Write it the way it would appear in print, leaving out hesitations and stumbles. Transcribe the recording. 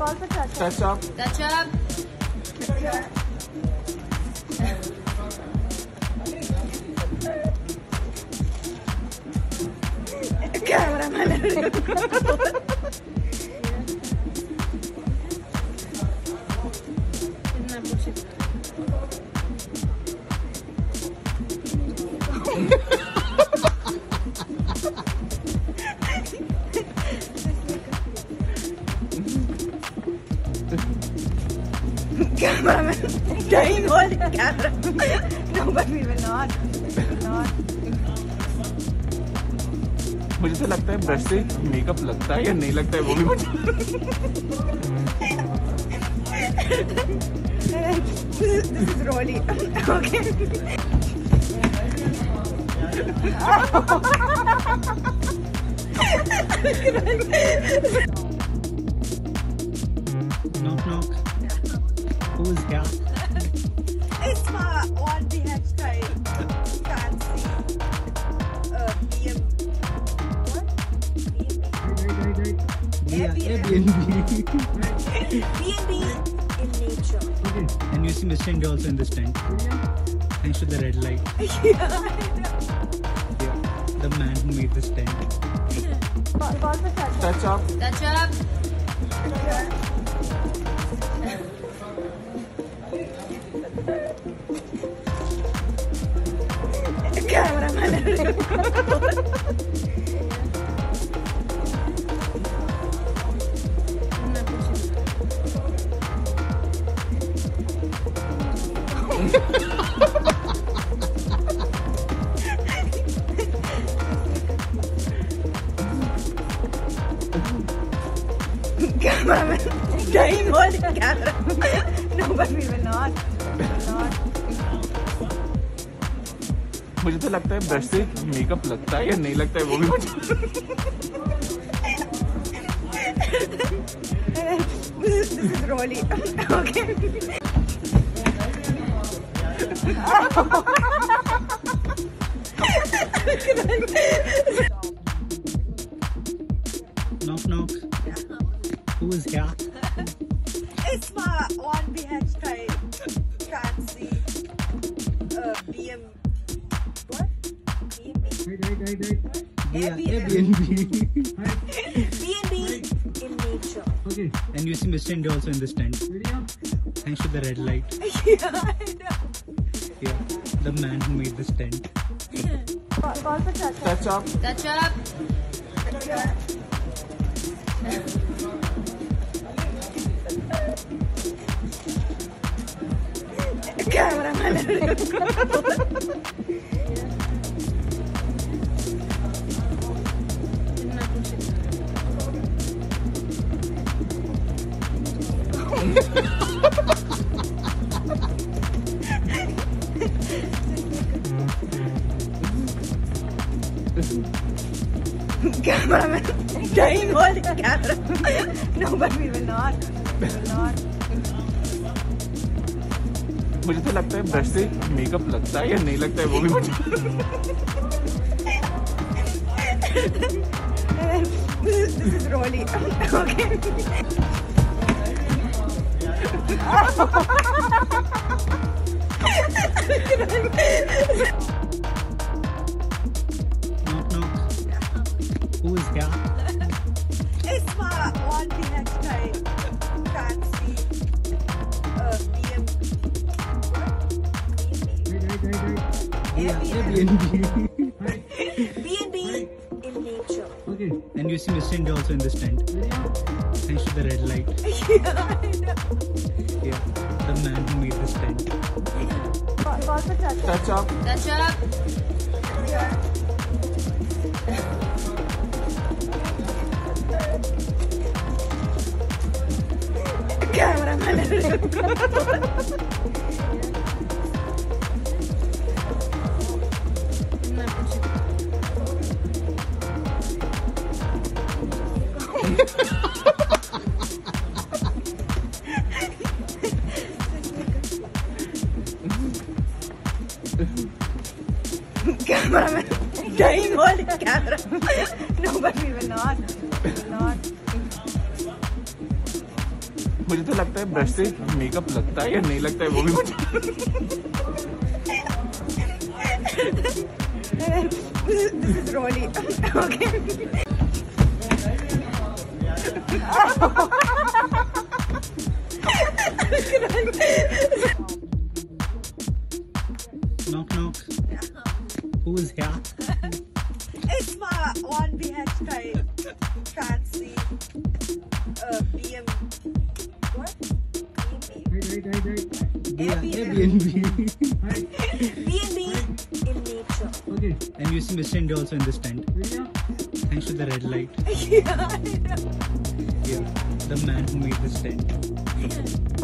called for touch-up. Touch-up. Cameraman. Cameraman, dying old camera. No, but we will not. मुझे तो लगता है brush से मेकअप लगता है या नहीं लगता है वो भी This is Rolly. Okay. Knock knock. Who's here? It's my one BH style fancy Airbnb in nature. Okay. And you see Miss Chindy also in this tent. Thanks to the red light. Yeah. The man who made this tent. Touch up. Touch up. Cameraman, dying old camera. No, but we will not. मुझे तो लगता है brush से makeup लगता है या नहीं लगता है वो भी This is Rolly. Okay. Knock knock. Who is here? It's my one BH style fancy Airbnb in nature. Okay. And you see Miss Chindy also in this tent. Thanks to the red light. Yeah. The man who made this tent. Call for touch up. Touch up. Cameraman. Cameraman, dying old camera. No, but we will not. मुझे तो लगता है brush से makeup लगता है या नहीं लगता है वो भी This is Rolly. Okay. Knock knock. Who is here? It's my one BH style fancy Airbnb in nature. Okay. And you see Miss Chindy also in this tent. Thanks to the red light. Yeah, the man who made this tent. Call for touch-up. Touch-up. Touch-up. Cameraman. Cameraman, dying old camera. No, but we will not. मुझे तो लगता है brush से makeup लगता है या नहीं लगता है वो भी knock knock. Who's here? It's my one behead guy. Fancy. BM. What? Airbnb. B&B in nature. Okay. I'm using the stand also in this tent. Yeah. Thanks to the red light. Yeah. The man who made this tent.